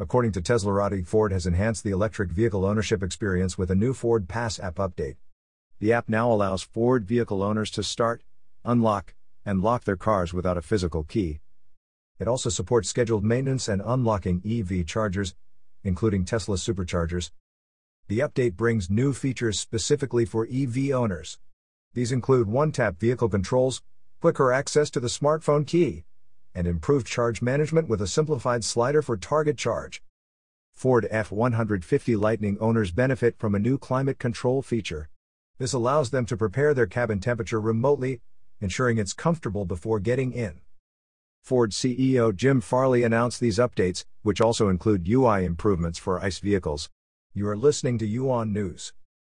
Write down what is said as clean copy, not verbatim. According to Teslarati, Ford has enhanced the electric vehicle ownership experience with a new FordPass app update. The app now allows Ford vehicle owners to start, unlock, and lock their cars without a physical key. It also supports scheduled maintenance and unlocking EV chargers, including Tesla Superchargers. The update brings new features specifically for EV owners. These include one-tap vehicle controls, quicker access to the smartphone key, and improved charge management with a simplified slider for target charge. Ford F-150 Lightning owners benefit from a new climate control feature. This allows them to prepare their cabin temperature remotely, ensuring it's comfortable before getting in. Ford CEO Jim Farley announced these updates, which also include UI improvements for ICE vehicles. You are listening to UON News.